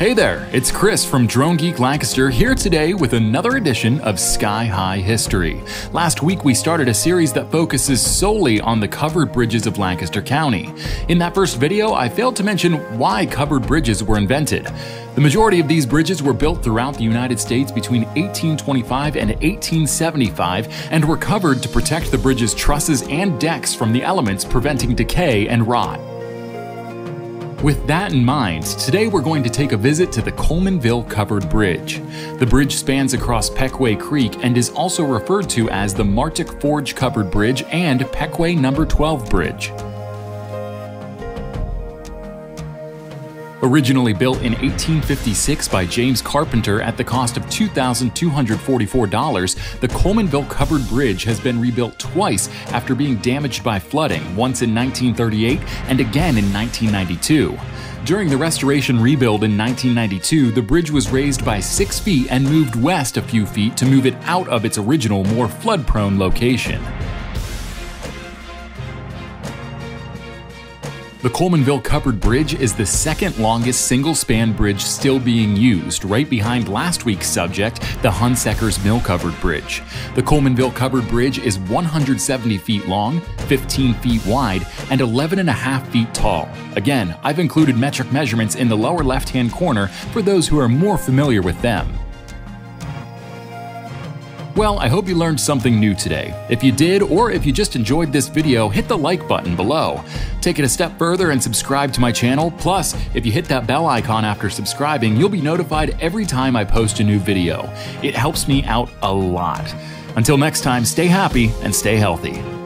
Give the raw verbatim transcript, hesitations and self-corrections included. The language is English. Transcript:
Hey there, it's Chris from Drone Geek Lancaster here today with another edition of Sky High History. Last week we started a series that focuses solely on the covered bridges of Lancaster County. In that first video, I failed to mention why covered bridges were invented. The majority of these bridges were built throughout the United States between eighteen twenty-five and eighteen seventy-five and were covered to protect the bridge's trusses and decks from the elements, preventing decay and rot. With that in mind, today we're going to take a visit to the Colemanville Covered Bridge. The bridge spans across Pequea Creek and is also referred to as the Martic Forge Covered Bridge and Pequea number twelve Bridge. Originally built in eighteen fifty-six by James Carpenter at the cost of two thousand two hundred forty-four dollars, the Colemanville Covered Bridge has been rebuilt twice after being damaged by flooding, once in nineteen thirty-eight and again in nineteen ninety-two. During the restoration rebuild in nineteen ninety-two, the bridge was raised by six feet and moved west a few feet to move it out of its original, more flood-prone location. The Colemanville Covered Bridge is the second longest single-span bridge still being used, right behind last week's subject, the Hunseckers Mill Covered Bridge. The Colemanville Covered Bridge is one hundred seventy feet long, fifteen feet wide, and eleven and a half feet tall. Again, I've included metric measurements in the lower left-hand corner for those who are more familiar with them. Well, I hope you learned something new today. If you did, or if you just enjoyed this video, hit the like button below. Take it a step further and subscribe to my channel. Plus, if you hit that bell icon after subscribing, you'll be notified every time I post a new video. It helps me out a lot. Until next time, stay happy and stay healthy.